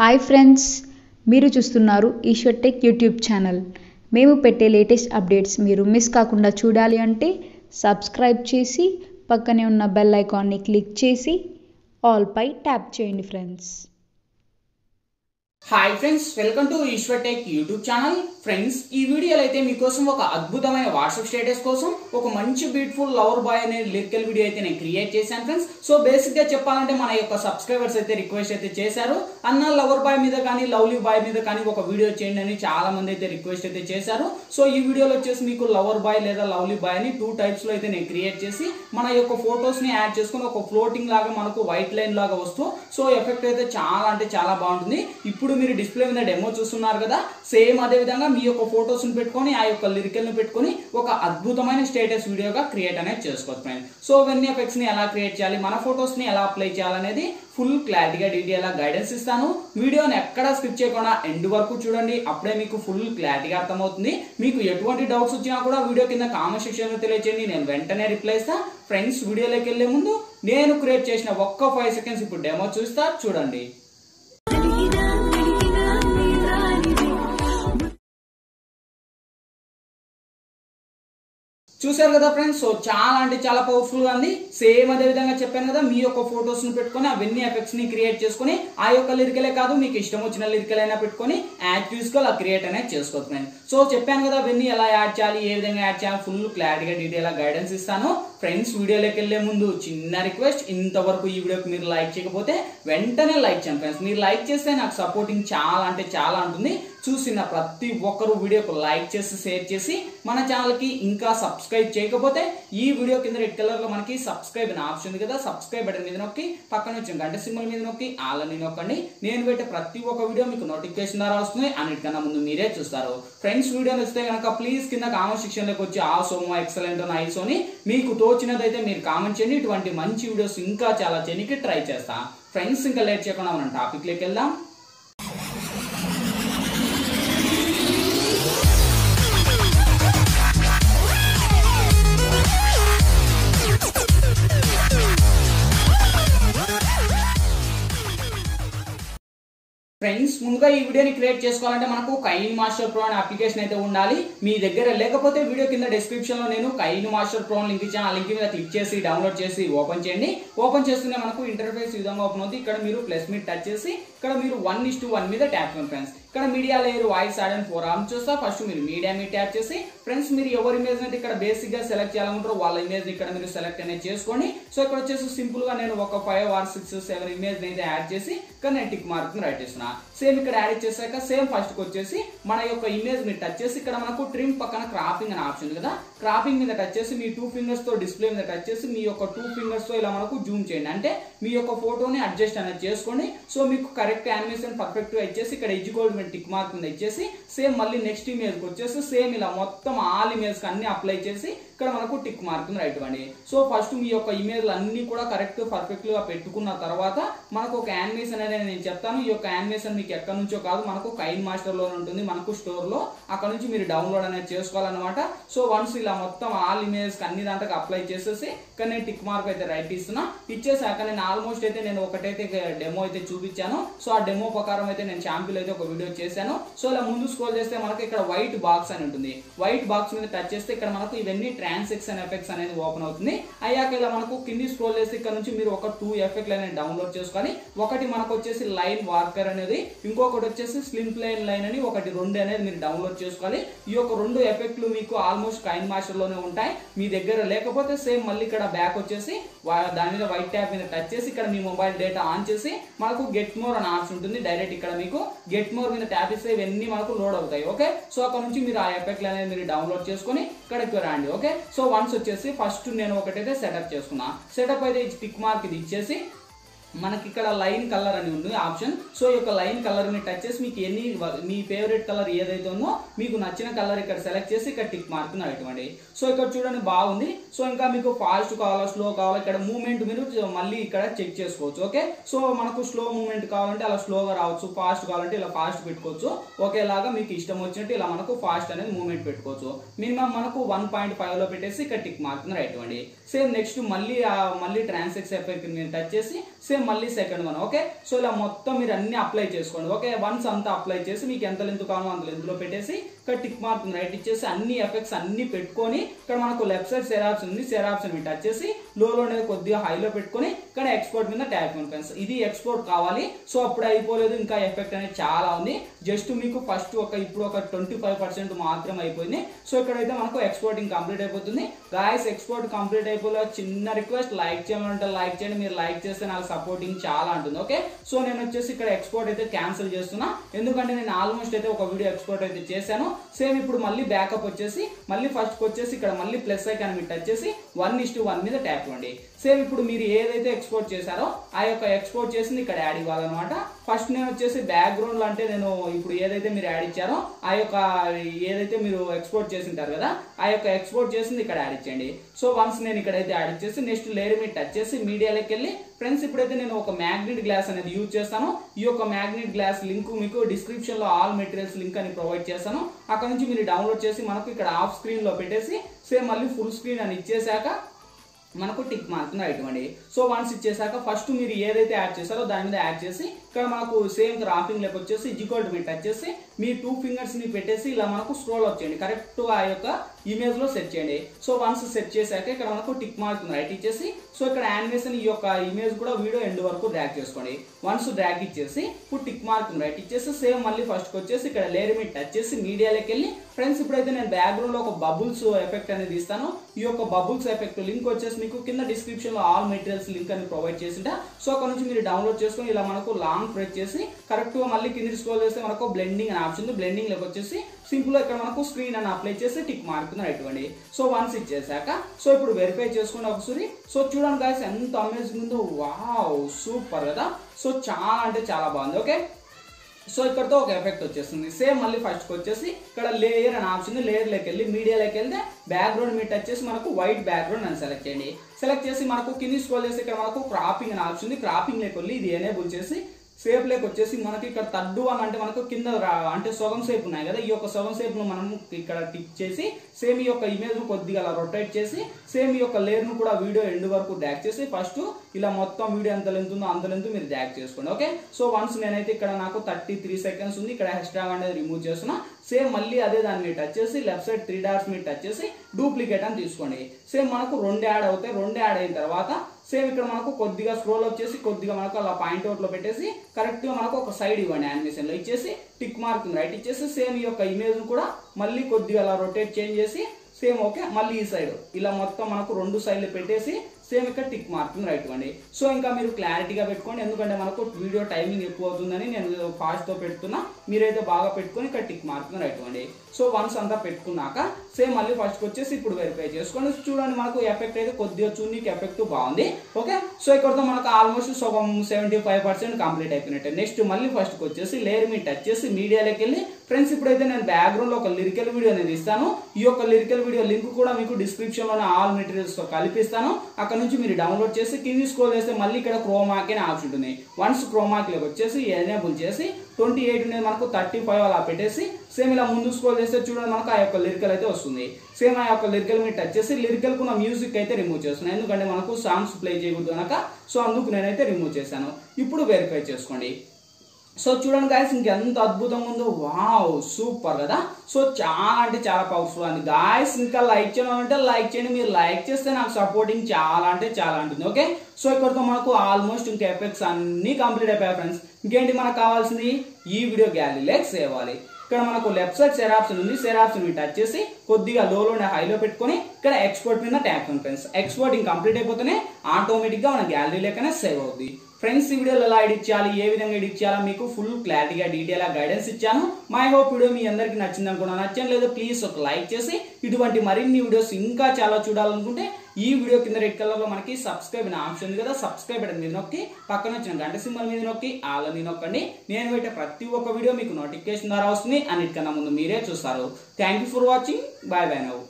High friends मेरू चूस्तुन्नारू ईश्वर tech YouTube channel मेमू पेट्टे लेटेस्ट अपडेट्स मेरू मिस काकुंडा चूडाली अंटे सब्सक्राइब चेसी पक्कने उन्न बेल आइकॉन नी क्लिक चेसी ऑल पै टैप चेयंडी friends. Hi friends welcome to Ishwar tech YouTube channel. Friends ई वीडियो अयिते मी कोसम ओक अद्भुतमैन WhatsApp स्टेटस कोसम ओक मंची ब्यूटीफुल लवर बॉय अने लिरिकल वीडियो अयिते नेनु क्रिएट चेशानु फ्रेंड्स। सो बेसिक गा चेप्पालंटे मन योक्क सब्सक्राइबर्स अयिते रिक्वेस्ट अयिते चेशारु अन्ना लवर बॉय मीद गानी लवली बॉय मीद गानी ओक वीडियो चेयंడి అని చాలా మంది అయితే రిక్వెస్ట్ అయితే చేశారు। సో ఈ వీడియోలో వచ్చేసి మీకు లవర్ బాయ్ లేదా లవ్లీ బాయ్ అని టూ టైప్స్ లో అయితే నేను క్రియేట్ చేసి మన యొక్క ఫోటోస్ ని యాడ్ చేసుకొని ఒక ఫ్లోటింగ్ లాగా మనకు వైట్ లైన్ లాగా వస్తు సో ఎఫెక్ట్ అయితే చాలా అంటే చాలా బాగుంటుంది। ఇప్పుడు మీరు డిస్ప్లే మీద డెమో చూస్తున్నారు కదా సేమ్ అదే విధంగా మీ యొక్క ఫోటోస్ ని పెట్టుకొని ఆ యొక్క లిరికల్ ని పెట్టుకొని ఒక అద్భుతమైన స్టేటస్ వీడియోగా క్రియేట్ అనేది చేసుకోవచ్చు ఫ్రెండ్స్। సో వెన్ ఎఫెక్ట్స్ ని ఎలా క్రియేట్ చేయాలి మన ఫోటోస్ ని ఎలా అప్లై చేయాలి అనేది ఫుల్ క్లారిటీగా డీటెయిల్ గా గైడెన్స్ ఇస్తాను। వీడియోని ఎక్కడా స్కిప్ చేయకుండా ఎండ్ వరకు చూడండి అప్పుడే మీకు ఫుల్ క్లారిటీగా అర్థమవుతుంది। మీకు ఎటువంటి డౌట్స్ వచ్చినా కూడా వీడియో కింద కామెంట్ సెక్షన్ లో తెలియజేయండి నేను వెంటనే రిప్లై ఇస్తా। ఫ్రెండ్స్ వీడియోలోకి వెళ్ళే ముందు నేను క్రియేట్ చేసిన ఒక్క 5 సెకండ్స్ ఇప్పుడు డెమో చూస్తా చూడండి। చూశారు కదా ఫ్రెండ్స్ సో చాలా అంటే చాలా పవర్ఫుల్ గా ఉంది। సేమ్ అదే విధంగా చెప్పాను కదా మీ యొక్క ఫోటోస్ ని పెట్టుకొని అవన్నీ ఎఫెక్ట్స్ ని క్రియేట్ చేసుకొని ఆ యొక్క లిరికలే కాదు మీకు ఇష్టం వచ్చిన లిరికలైనా పెట్టుకొని యాడ్ చేసుకొని అలా క్రియేట్ అనేది చేసుకోవచ్చు ఫ్రెండ్స్। సో చెప్పాను కదా అవన్నీ ఎలా యాడ్ చేయాలి ఏ విధంగా యాడ్ చేయాలి ఫుల్ క్లారిటీగా డీటెయిల్ గా గైడెన్స్ ఇస్తాను। ఫ్రెండ్స్ వీడియోలోకి వెళ్ళే ముందు చిన్న రిక్వెస్ట్ ఇంతవరకు ఈ వీడియోకి మీరు లైక్ చేయకపోతే వెంటనే లైక్ చేయండి ఫ్రెండ్స్। మీరు లైక్ చేస్తే నాకు సపోర్టింగ్ చాలా అంటే చాలా ఉంటుంది। చూసిన ప్రతి ఒక్కరు వీడియోకు లైక్ చేసి షేర్ చేసి మన ఛానల్ కి ఇంకా సబ్స్క్రైబ్ చేయకపోతే ఈ వీడియో కింద రెడ్ కలర్ లో మనకి సబ్స్క్రైబ్ అనే ఆప్షన్ ఉంది కదా సబ్స్క్రైబ్ బటన్ మీద నొక్కి పక్కన వచ్చే గంట సింబల్ మీద నొక్కి ఆల్ అని నొక్కండి। నేను పెట్టే ప్రతి ఒక్క వీడియో మీకు నోటిఫికేషన్ ద్వారా వస్తుంది అన్నిటికన్నా ముందు మీరే చూస్తారు। ఫ్రెండ్స్ వీడియో నచ్చితే గనక ప్లీజ్ కింద కామెంట్ సెక్షన్ లోకి వచ్చి ఆ సోమో ఎక్సలెంట్ నైస్ అని మీకు తోచినదైతే మీరు కామెంట్ చేయండి। ఇటువంటి మంచి వీడియోస్ ఇంకా చాలా చేయడానికి ట్రై చేస్తా। ఫ్రెండ్స్ ఇంకా లేట్ చేయకుండా మనం టాపిక్ లోకి వెళ్దాం। ఫ్రెండ్స్ ముందుగా ఈ వీడియోని క్రియేట్ చేసుకోవాలంటే మనకు kinemaster pro అనే అప్లికేషన్ అయితే ఉండాలి మీ దగ్గర। లేకపోతే వీడియో కింద డిస్క్రిప్షన్ లో నేను kinemaster pro లింక్ ఇచ్చాను ఆ లింక్ మీద క్లిక్ చేసి డౌన్లోడ్ చేసి ఓపెన్ చేయండి। ఓపెన్ చేస్తూనే మనకు ఇంటర్ఫేస్ ఈ విధంగా ఓపెన్ అవుతుంది। ఇక్కడ మీరు ప్లస్ మీద టచ్ చేసి ఇక్కడ మీరు 1:1 మీద ట్యాప్ చేయండి ఫ్రెండ్స్। ఇక్కడ media layer voice add and ఫోరామ్ చూస్తా ఫస్ట్ మీరు మీడియా మీద ట్యాప్ చేసి ఫ్రెండ్స్ మీరు ఎవరి ఇమేజ్ అంటే ఇక్కడ బేసిక్ గా సెలెక్ట్ చేయాలనుకుంటారో వాళ్ళ ఇమేజ్ ఇక్కడ మీరు సెలెక్ట్ అనేది చేసుకోండి। సో ఇక్కడ వచ్చేసి సింపుల్ గా నేను ఒక 5 or 6 or 7 ఇమేజ్ అయితే యాడ్ చేసి ఇక్కడ నేను టిక్ మార్క్ ని రైట్ చేస్తున్నా। సేమ్ ఇక్కడ యాడ్ చేశాక సేమ్ ఫస్ట్ కి వచ్చేసి మన యొక్క ఇమేజ్ ని టచ్ చేసి ఇక్కడ మనకు ట్రిమ్ పక్కన క్రాపింగ్ అనే ఆప్షన్ ఉంది కదా క్రాపింగ్ మీద టచ్ చేసి మీ 2 fingers తో డిస్ప్లే మీద టచ్ చేసి మీ యొక్క 2 fingers తో ఇలా మనకు జూమ్ చేయండి అంటే మీ యొక్క ఫోటోని అడ్జస్ట్ అనేది చేసుకోండి। సో మీకు కరెక్ట్ యానిమేషన్ పర్ఫెక్ట్ గా ఇచ్చేసి ఇక్కడ ఈక్వల్ టిక్ మార్క్ మీద ఇచ్చేసి సేమ్ మళ్ళీ నెక్స్ట్ ఇమేజ్ కి వచ్చేసి సేమ్ ఇలా మొత్తం ఆల్ ఇమేజ్ కి అన్ని అప్లై చేసి ఇక్కడ మనకు టిక్ మార్క్ రైట్ ఇవ్వండి। సో ఫస్ట్ మీ యొక్క ఇమేజ్లు అన్ని కూడా కరెక్ట్ పర్ఫెక్ట్ గా పెట్టుకున్న తర్వాత మనకు ఒక యానిమేషన్ అనేది నేను చెప్తాను। ఈ యొక్క యానిమేషన్ మీకు ఎక్కడి నుంచో కాదు మనకు kinemaster లోనే ఉంటుంది మనకు స్టోర్ లో అక్కడ నుంచి మీరు డౌన్లోడ్ అనేది చేసుకోవాలన్నమాట। సో వన్స్ ఇలా మొత్తం ఆల్ ఇమేజ్ కి అన్ని దాంట్లో అప్లై చేసేసి ఇక్కడ నేను టిక్ మార్క్ అయితే రైట్ ఇస్తున్నా ఇచ్చేసాక నేను ఆల్మోస్ట్ అయితే నేను ఒకటైతే డెమో అయితే చూపించాను। సో ఆ డెమో ప్రకారం అయితే నేను ఛాంపిల్ అయితే ఒక వీడియో చేశాను। సో ఇలా ముందు స్క్రోల్ చేస్తే మనకి ఇక్కడ వైట్ బాక్స్ అని ఉంటుంది వైట్ బాక్స్ మీద టచ్ చేస్తే ఇక్కడ మనకు ఇవన్నీ ట్రాన్సాక్షన్ ఎఫెక్ట్స్ అనేది ఓపెన్ అవుతుంది। అయ్యాక ఇలా మనకు కింది స్క్రోల్ చేస్తే ఇక్కడ నుంచి మీరు ఒక 2 ఎఫెక్ట్లు అనేది డౌన్లోడ్ చేసుకొని ఒకటి మనకు వచ్చేసి లైన్ వార్కర్ అనేది ఇంకొకటి వచ్చేసి స్లిమ్ ప్లేన్ లైన్ అని ఒకటి 2 అనేది మీరు డౌన్లోడ్ చేసుకోవాలి। ఈ యొక్క 2 ఎఫెక్ట్లు మీకు ఆల్మోస్ట్ kinemaster లోనే ఉంటాయి మీ దగ్గర లేకపోతే సేమ్ మళ్ళీ ఇక్కడ బ్యాక్ వచ్చేసి దాని మీద వైట్ ట్యాబ్ మీద టచ్ చేసి ఇక్కడ మీ మొబైల్ డేటా ఆన్ చేసి మనకు గెట్ మోర్ అనే ఆప్షన్ ఉంటుంది డైరెక్ట్ ఇక్కడ మీకు గెట్ మోర్ మీద ట్యాప్ చేస్తే ఇవన్నీ మనకు లోడ్ అవుతాయి ఓకే। సో అక్కడ నుంచి మీరు ఆ ఎఫెక్ట్ అనేది మీరు డౌన్లోడ్ చేసుకుని ఇక్కడికి రండి ఓకే। సో వన్స్ వచ్చేసి ఫస్ట్ నేను ఒకటైతే సెటప్ చేసుకున్నా సెటప్ అయితే టిక్ మార్క్ ఇది ఇచ్చేసి మనకి ఇక్కడ లైన్ కలర్ అని ఉంది ఆప్షన్। సో ఈ యొక్క లైన్ కలర్ ని టచ్ చేసి మీకు ఎన్ని మీ ఫేవరెట్ కలర్ ఏదైతే ఉందో మీకు నచ్చిన కలర్ ఇక్కడ సెలెక్ట్ చేసి ఇక్కడ టిక్ మార్క్ ని పెట్టండి। సో ఇక్కడ చూడండి బాగుంది। సో ఇంకా మీకు ఫాస్ట్ కావాలా స్లో కావాలా ఇక్కడ మూవ్మెంట్ మీరు మళ్ళీ ఇక్కడ చెక్ చేసుకోవచ్చు ఓకే। సో మనకు స్లో మూవ్మెంట్ కావాలంటే అలా స్లోగా రావచ్చు ఫాస్ట్ కావాలంటే ఇలా ఫాస్ట్ పెట్టుకోవచ్చు ఒకేలాగా మీకు ఇష్టం వచ్చినట్టు ఇలా మనకు ఫాస్ట్ అనేది మూవ్మెంట్ పెట్టుకోవచ్చు। మినిమం మనకు 1.5 లో పెట్టేసి ఇక్కడ టిక్ మార్క్ ని పెట్టండి సేమ్ నెక్స్ట్ మళ్ళీ ట్రాన్సాక్షన్ ఎఫెక్ట్ ని టచ్ చేసి సేమ్ मल्ली सेकंड वन ओके सो इला मोत्तम मीरु अन्नी अप्लाई चेसुकोंडि ओके वन्स अंत अप्लाई चेसी मीकु ఎంత లెంత్ కావాలో అంత లెంత్ లో పెట్టేసి ఇక్కడ టిక్ మార్క్ రైట్ ఇచ్చేసి అన్ని ఎఫెక్ట్స్ అన్ని పెట్టుకొని ఇక్కడ మనకు లెఫ్ట్ సైడ్ సెరాప్స్ ఉంది సెరాప్స్ ని టచ్ చేసి లో లోనే కొద్దిగా హై లో పెట్టుకొని ఇక్కడ ఎక్స్పోర్ట్ మీద ట్యాప్ చేయండి ఫ్రెండ్స్ ఇది ఎక్స్పోర్ట్ కావాలి సో అప్పుడు అయిపోలేదు ఇంకా ఎఫెక్ట్ అనేది చాలా ఉంది జస్ట్ మీకు ఫస్ట్ ఒక ఇప్పుడు ఒక 25% మాత్రమే అయిపోయింది సో ఇక్కడైతే మనకు ఎక్స్పోర్టింగ్ కంప్లీట్ అయిపోతుంది गाइस एक्सपोर्ट कंप्लीट అయిపోలా చిన్న రిక్వెస్ట్ లైక్ చేయాలంటే లైక్ చేయండి మీరు లైక్ చేస్తే నాకు సపోర్టింగ్ చాలా ఉంటుంది ఓకే సో నేను వచ్చేసి ఇక్కడ ఎక్స్పోర్ట్ అయితే క్యాన్సిల్ చేస్తున్నా ఎందుకంటే నేను ఆల్మోస్ట్ అయితే ఒక వీడియో ఎక్స్పోర్ట్ అయితే చేశాను సేమ్ ఇప్పుడు మళ్ళీ బ్యాకప్ వచ్చేసి మళ్ళీ ఫస్ట్ కి వచ్చేసి ఇక్కడ మళ్ళీ ప్లస్ ఐకాన్ మీద టచ్ చేసి 1:1 మీద ట్యాప్ చేయండి సేమ్ ఇప్పుడు మీరు ఏదైతే ఎక్స్పోర్ట్ చేశారో ఆ యొక్క ఎక్స్పోర్ట్ చేసింది ఇక్కడ యాడ్ ఇవ్వాలన్నమాట ఫస్ట్ నేను వచ్చేసి బ్యాక్ గ్రౌండ్ అంటే నేను ఇప్పుడు ఏదైతే మీరు యాడ్ ఇచ్చారో ఆ యొక్క ఏదైతే మీరు ఎక్స్పోర్ట్ చేసింటారు కదా ఆ యొక్క ఎక్స్పోర్ట్ చేసింది ఇక్కడ యాడ్ చేయండి సో వన్స్ నేను ఇక్కడైతే యాడ్ చేసి నెక్స్ట్ లేయర్ ని టచ్ చేసి మీడియాలోకి వెళ్ళి ఫ్రెండ్స్ ఇప్పుడైతే నేను ఒక మ్యాగ్నెట్ గ్లాస్ అనేది యూజ్ చేస్తాను ఈ యొక్క మ్యాగ్నెట్ గ్లాస్ లింక్ మీకు డిస్క్రిప్షన్ లో ఆల్ మెటీరియల్స్ లింక్ అని ప్రొవైడ్ చేస్తాను అక్కడ నుంచి మీరు డౌన్లోడ్ చేసి మనకు ఇక్కడ ఆఫ్ స్క్రీన్ లో పెట్టేసి సేమ్ మళ్ళీ ఫుల్ స్క్రీన్ అని ఇచ్చేసాక మనకు టిక్ మార్క్ రాయటండి సో వన్స్ ఇచ్చేసాక ఫస్ట్ మీరు ఏదైతే యాడ్ చేశారో దాని మీద యాడ్ చేసి ఇక్కడ మనకు సేమ్ గ్రాఫింగ్ లెక్క వచ్చేసి జికోల్డ్ మీద టచ్ చేసి మీ 2 fingers ని పెట్టేసి ఇలా మనకు స్క్రోల్ అప్ చేయండి కరెక్ట్ గా ఆ యొక్క ఇమేజ్ లో సెట్ చేయండి సో వన్స్ సెట్ చేశాక ఇక్కడ మనకు టిక్ మార్క్ రైట్ ఇచ్చేసి సో ఇక్కడ యానిమేషన్ ఈ యొక్క ఇమేజ్ కూడా వీడియో ఎండ్ వరకు డ్రాగ్ చేసుకోండి వన్స్ డ్రాగ్ ఇచ్చేసి ఇప్పుడు టిక్ మార్క్ రైట్ ఇచ్చేసి సేమ్ మళ్ళీ ఫస్ట్ వచ్చేసి ఇక్కడ లేయర్ మీద టచ్ చేసి మీడియాలోకి వెళ్ళి ఫ్రెండ్స్ ఇప్పుడైతే నేను బ్యాక్గ్రౌండ్ లో ఒక బబుల్స్ ఎఫెక్ట్ అనేది ఇస్తాను ఈ యొక్క బబుల్స్ ఎఫెక్ట్ లింక్ వచ్చేసి डिस्क्रिप्शन लो आल मटेरियल्स लिंक अभी प्रोवाइड सो अक्कड डाउनलोड चेसुकोनि इला मनकु लांग प्रेस चेसी करेक्ट गा मल्ली किंदकी स्क्रॉल चेस्ते मनकु ब्लेंडिंग अने ऑप्शन ब्लेंडिंग लोकी वच्चेसी సింపుల్ గా ఇక్కడ మనకు స్క్రీన్ అని అప్లై చేసి టిక్ మార్క్ ని రైట్ చేయండి సో వన్స్ ఇచ్చేసాక సో ఇప్పుడు వెరిఫై చేసుకోండి ఒకసారి సో చూడండి గైస్ ఎంత అమేజింగ్ ఉందో వావ్ సూపర్ కదా సో చాలా అంటే చాలా బాగుంది ఓకే సో ఇక్కడతో ఒక ఎఫెక్ట్ వచ్చేస్తుంది సేమ్ మళ్ళీ ఫస్ట్ కి వచ్చేసి ఇక్కడ లేయర్ అని ఆప్షన్ లేయర్ లోకి వెళ్ళి మీడియా లోకి వెళ్తే బ్యాక్గ్రౌండ్ మీద టచ్ చేసి మనకు వైట్ బ్యాక్గ్రౌండ్ అని సెలెక్ట్ చేయండి సెలెక్ట్ చేసి మనకు కింది స్క్రోల్ చేసి ఇక్కడ మనకు క్రాపింగ్ అని ఆప్షన్ ఉంది క్రాపింగ్ లోకి వెళ్ళి ఇది ఎనేబుల్ చేసి షేప్ లేక వచ్చేసి మనకి ఇక్కడ తడ్డు అని అంటే మనకు కింద అంటే సగం షేప్ ఉన్నాయి కదా ఈ యొక్క సగం షేప్ ను మనం ఇక్కడ టిక్ చేసి సేమ్ ఈ యొక్క ఇమేజ్ ను కొద్దిగా అలా రొటేట్ చేసి సేమ్ ఈ యొక్క లేయర్ ను కూడా వీడియో ఎండ్ వరకు డ్రాగ్ చేసి ఫస్ట్ ఇలా మొత్తం వీడియో ఎంత లెంత్ ఉందో అంత లెంత్ మీరు డ్రాగ్ చేసుకోండి ఓకే సో వన్స్ నేనైతే ఇక్కడ నాకు 33 seconds ఉంది ఇక్కడ హ్యాష్ ట్యాగ్ అనేది రిమూవ్ చేస్తున్నా సేమ్ మళ్ళీ అదే దాని మీద టచ్ చేసి లెఫ్ట్ సైడ్ 3 dots మీద టచ్ చేసి డూప్లికేట్ అని తీసుకోండి సేమ్ మనకు 2 యాడ్ అవుతాయి 2 యాడ్ అయిన తర్వాత సేమ్ ఇక్కడ మనకు కొద్దిగా స్క్రోల్ అప్ చేసి కొద్దిగా మనకు అలా పాయింట్ అవుట్ లో పెట్టేసి కరెక్ట్ గా మనకు ఒక సైడ్ ఇవ్వండి యానిమేషన్ లో ఇచ్చేసి టిక్ మార్క్ రైట్ ఇచ్చేసి సేమ్ ఈ యొక్క ఇమేజ్ ను కూడా మళ్ళీ కొద్దిగా అలా రొటేట్ చేంజ్ చేసి సేమ్ ఓకే మళ్ళీ ఈ సైడ్ ఇలా మొత్తం మనకు 2 sides పెట్టేసి సేమ్ ఇక్కడ టిక్ మార్క్ రైట్ ఇవ్వండి సో ఇంకా మీరు క్లారిటీగా పెట్టుకోండి ఎందుకంటే మనకు వీడియో టైమింగ్ ఎక్కువ అవుతుందని నేను ఫాస్ట్ తో పెడుతున్నా మీరైతే బాగా పెట్టుకొని ఇక్కడ టిక్ మార్క్ రైట్ ఇవ్వండి సో వన్స్ అంతా పెట్టుకున్నాక సేమ్ మళ్ళీ ఫస్ట్ వచ్చేసి ఇప్పుడు వెరిఫై చేసుకోండి చూడండి మనకు ఎఫెక్ట్ అయితే కొద్దిగా చూనికి ఎఫెక్ట్ బాగుంది ఓకే సో ఇక్కడతో మనకు ఆల్మోస్ట్ 75% కంప్లీట్ అయిపోయినట్టే నెక్స్ట్ మళ్ళీ ఫస్ట్ వచ్చేసి లేయర్ మీద టచ్ చేసి మీడియాలోకి వెళ్ళి ఫ్రెండ్స్ ఇప్పుడైతే నేను బ్యాక్గ్రౌండ్ లో ఒక లిరికల్ వీడియో అనేది ఇస్తాను ఈ యొక్క లిరికల్ వీడియో లింక్ కూడా మీకు డిస్క్రిప్షన్ లోనే ఆల్ మెటీరియల్స్ తో కలిపిస్తాను అక్కడ నుంచి మీరు డౌన్లోడ్ చేసి కింది స్క్రోల్ చేస్తే మళ్ళీ ఇక్కడ క్రోమాకి అనే ఆప్షన్ ఉంటుంది వన్స్ క్రోమాకి లోకి వచ్చేసి ఎనేబుల్ చేసి 28 అనేది మనకు 35 అలా పెట్టేసి సేమ్ ఇలా ముందు స్క్రోల్ చేస్తే చూడండి మనకు ఆ యొక్క లిరికల్ అయితే వస్తుంది సేమ్ ఆ యొక్క లిరికల్ మీద టచ్ చేసి లిరికల్ కు నా మ్యూజిక్ అయితే రిమూవ్ చేస్తున్నాను ఎందుకంటే మనకు సాంగ్స్ ప్లే చేయకూడదు అనక సో అందుకు నేనైతే రిమూవ్ చేశాను ఇప్పుడు వెరిఫై చేసుకోండి సో చూడండి గాయస్ ఇంకెంత అద్భుతంగా ఉందో వావ్ సూపర్ కదా సో చాలా అంటే చాలా పవర్ఫుల్ అండి గాయస్ ఇంకా లైక్ చేయాలంటే లైక్ చేయండి మీరు లైక్ చేస్తే నాకు సపోర్టింగ్ చాలా అంటే చాలా ఉంటుంది ఓకే సో ఇక్కడతో మనకు ఆల్మోస్ట్ ఇంకా ఎఫెక్ట్స్ అన్ని కంప్లీట్ అయిపోయాయి ఫ్రెండ్స్ ఇంకేంటి మనకు కావాల్సింది ఈ వీడియో గ్యాలరీలోకి సేవ్ అవ్వాలి ఇక్కడ మనకు లెఫ్ట్ సైడ్ షేర్ ఆప్షన్ ఉంది షేర్ ఆప్షన్ మీద టచ్ చేసి కొద్దిగా లోనే హైలో పెట్టుకొని ఇక్కడ ఎక్స్పోర్ట్ మీద ట్యాప్ చేయండి ఫ్రెండ్స్ ఎక్స్పోర్టింగ్ కంప్లీట్ అయిపోతేనే ఆటోమేటిక్ గా మన గ్యాలరీలోకనే సేవ్ అవుతుంది फ्रेंड्स वीडियो ఎలా ఎడిట్ చేయాలి ఏ విధంగా ఎడిట్ చేయాలి మీకు ఫుల్ క్లారిటీగా డీటెయిల్ గా గైడెన్స్ ఇచ్చాను మై హోప్ వీడియో మీ అందరికి నచ్చింది అనుకుంటున్నాను నచ్చలేదు ప్లీజ్ ఒక లైక్ చేసి ఇటువంటి మరిన్ని వీడియోస్ ఇంకా చాలా చూడాలనుకుంటే ఈ వీడియో కింద రెడ్ కలర్ లో మనకి సబ్స్క్రైబ్ అనే ఆప్షన్ ఉంది కదా సబ్స్క్రైబ్ బటన్ మీద నొక్కి పక్కన వచ్చిన గంట సింబల్ మీద నొక్కి ఆల్ అని నొక్కండి నేను పెట్టే ప్రతి ఒక్క వీడియో మీకు నోటిఫికేషన్ ద్వారా వస్తుంది అన్నిటికన్నా ముందు మీరే చూస్తారు thank you for watching bye bye now